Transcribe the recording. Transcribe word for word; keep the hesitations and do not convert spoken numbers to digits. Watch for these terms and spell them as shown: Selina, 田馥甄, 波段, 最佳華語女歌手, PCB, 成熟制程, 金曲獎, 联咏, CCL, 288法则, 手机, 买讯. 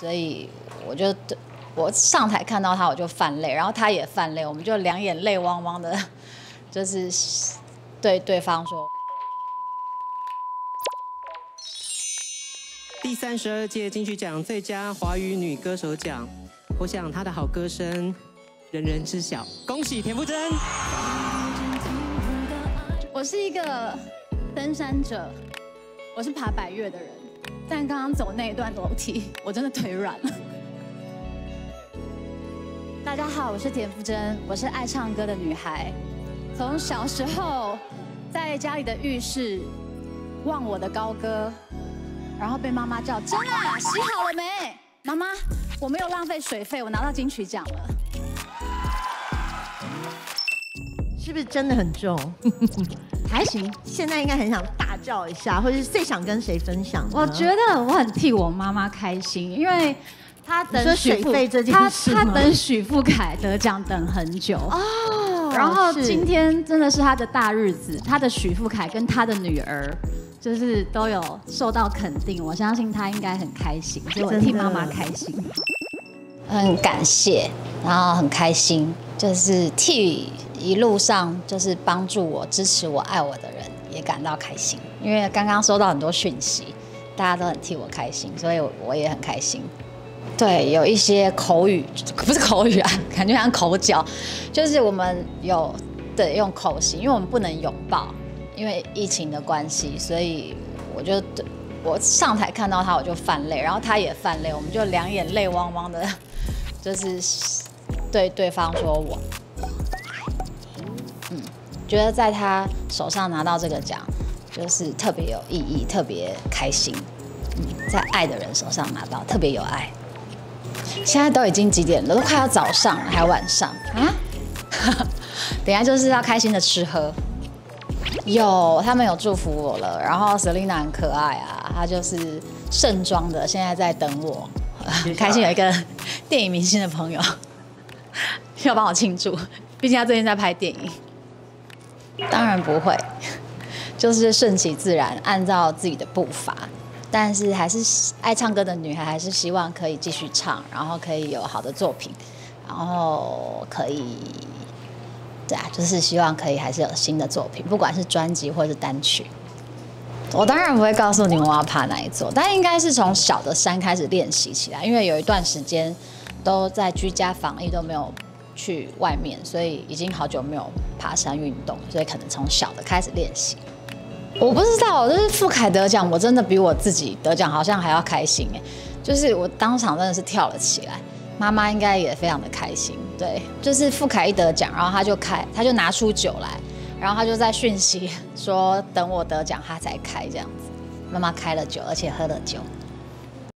所以我就我上台看到他我就泛泪，然后他也泛泪，我们就两眼泪汪汪的，就是对对方说。第三十二届金曲奖最佳华语女歌手奖，我想她的好歌声人人知晓，恭喜田馥甄。我是一个登山者，我是爬百岳的人。 但刚刚走那一段楼梯，我真的腿软了。大家好，我是田馥甄，我是爱唱歌的女孩。从小时候，在家里的浴室忘我的高歌，然后被妈妈叫：“真啊，洗好了没？”妈妈，我没有浪费水费，我拿到金曲奖了。是不是真的很重？还行，现在应该很想大叫一下，或者是最想跟谁分享？我觉得我很替我妈妈开心，因为她等许富，她她等许富凯得奖等很久哦。然后今天真的是她的大日子，她的许富凯跟她的女儿就是都有受到肯定，我相信她应该很开心，所以我替妈妈开心，很感谢，然后很开心，就是替。 一路上就是帮助我、支持我、爱我的人，也感到开心。因为刚刚收到很多讯息，大家都很替我开心，所以我也很开心。对，有一些口语，不是口语啊，感觉像口角，就是我们有对用口型，因为我们不能拥抱，因为疫情的关系，所以我就我上台看到他我就泛泪，然后他也泛泪，我们就两眼泪汪汪的，就是对对方说我。 觉得在他手上拿到这个奖，就是特别有意义，特别开心。嗯，在爱的人手上拿到，特别有爱。现在都已经几点了？都快要早上了，还晚上啊？等一下就是要开心的吃喝。有，他们有祝福我了。然后 Selina 很可爱啊，她就是盛装的，现在在等我。开心有一个电影明星的朋友要帮我庆祝，毕竟他最近在拍电影。 当然不会，就是顺其自然，按照自己的步伐。但是还是爱唱歌的女孩，还是希望可以继续唱，然后可以有好的作品，然后可以，对啊，就是希望可以还是有新的作品，不管是专辑或是单曲。我当然不会告诉你我要爬哪一座，但应该是从小的山开始练习起来，因为有一段时间都在居家防疫，都没有。 去外面，所以已经好久没有爬山运动，所以可能从小的开始练习。我不知道，就是富凯得奖，我真的比我自己得奖好像还要开心哎！就是我当场真的是跳了起来，妈妈应该也非常的开心。对，就是富凯一得奖，然后他就开，他就拿出酒来，然后他就在讯息说等我得奖他才开这样子。妈妈开了酒，而且喝了酒。